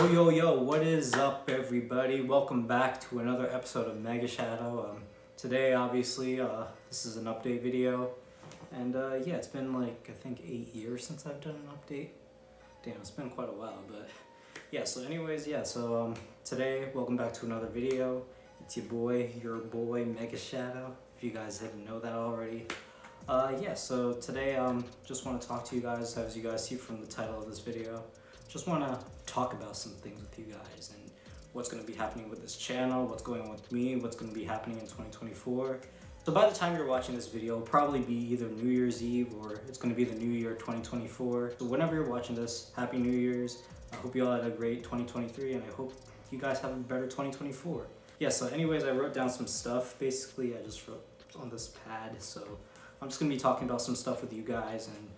Yo, yo, yo, what is up, everybody? Welcome back to another episode of Mega Shadow. Today, obviously, this is an update video. And yeah, it's been like, I think, 8 years since I've done an update. Damn, it's been quite a while, but yeah, so anyways, yeah, so today, welcome back to another video. It's your boy, Mega Shadow, if you guys didn't know that already. Yeah, so today, just want to talk to you guys, as you guys see from the title of this video. Just want to talk about some things with you guys and what's going to be happening with this channel, what's going on with me, what's going to be happening in 2024. So by the time you're watching this video, it'll probably be either New Year's Eve or it's going to be the New Year 2024. So whenever you're watching this, Happy New Year's. I hope you all had a great 2023 and I hope you guys have a better 2024. Yeah, so anyways, I wrote down some stuff. Basically, I just wrote on this pad. So I'm just going to be talking about some stuff with you guys and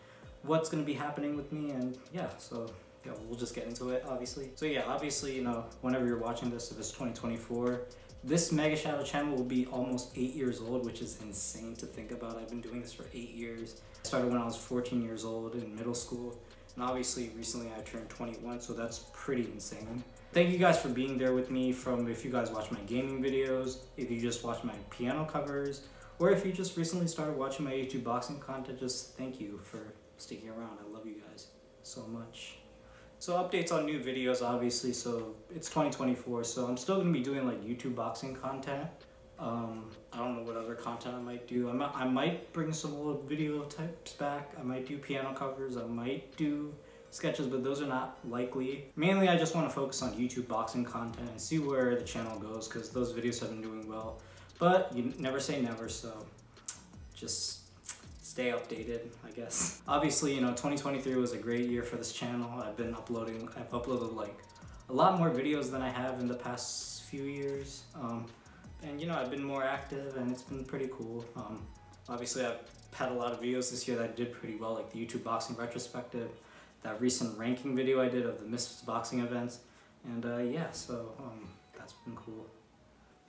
what's going to be happening with me and yeah, so... yeah, we'll just get into it, obviously. So yeah, obviously, you know, whenever you're watching this, if it's 2024, this Mega Shadow channel will be almost 8 years old, which is insane to think about. I've been doing this for 8 years. I started when I was 14 years old in middle school. And obviously, recently I turned 21, so that's pretty insane. Thank you guys for being there with me from if you guys watch my gaming videos, if you just watch my piano covers, or if you just recently started watching my YouTube boxing content, just thank you for sticking around. I love you guys so much. So updates on new videos, obviously, so it's 2024, so I'm still going to be doing like YouTube boxing content. I don't know what other content I might do. I might bring some old video types back. I might do piano covers. I might do sketches, but those are not likely. Mainly, I just want to focus on YouTube boxing content and see where the channel goes because those videos have been doing well. But you never say never, so just... stay updated, I guess. Obviously, you know, 2023 was a great year for this channel. I've uploaded like a lot more videos than I have in the past few years. And you know, I've been more active and it's been pretty cool. Obviously, I've had a lot of videos this year that did pretty well, like the YouTube boxing retrospective, that recent ranking video I did of the Misfits boxing events. And yeah, so that's been cool.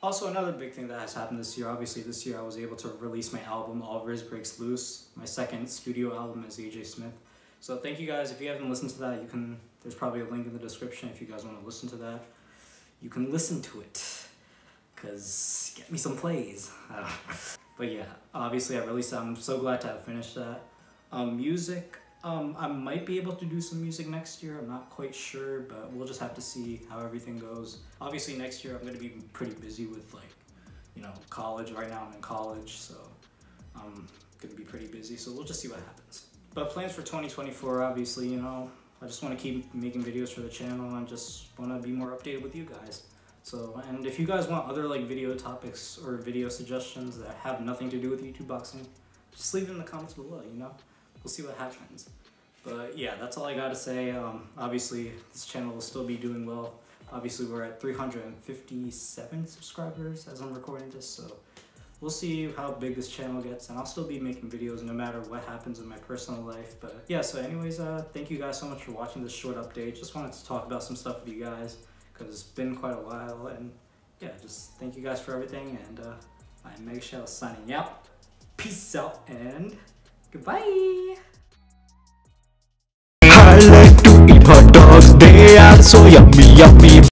Also, another big thing that has happened this year, obviously this year I was able to release my album, All Riz Breaks Loose, my second studio album as AJ Smith. So thank you guys. If you haven't listened to that, you can, there's probably a link in the description if you guys want to listen to that. You can listen to it, because get me some plays. I don't know. But yeah, obviously I released that. I'm so glad to have finished that. Music, I might be able to do some music next year. I'm not quite sure, but we'll just have to see how everything goes. Obviously next year I'm going to be pretty busy with like, you know, college. Right now I'm in college, so I'm going to be pretty busy. So we'll just see what happens. But plans for 2024, obviously, you know, I just want to keep making videos for the channel and just want to be more updated with you guys. So, and if you guys want other like video topics or video suggestions that have nothing to do with YouTube boxing, just leave it in the comments below, you know? We'll see what happens. But yeah, that's all I gotta say. Obviously, this channel will still be doing well. Obviously, we're at 357 subscribers as I'm recording this, so we'll see how big this channel gets, and I'll still be making videos no matter what happens in my personal life. But yeah, so anyways, thank you guys so much for watching this short update. Just wanted to talk about some stuff with you guys, because it's been quite a while, and yeah, just thank you guys for everything, and I'm Mega Shadow signing out. Peace out, and... goodbye. I like to eat hot dogs, they are so yummy, yummy.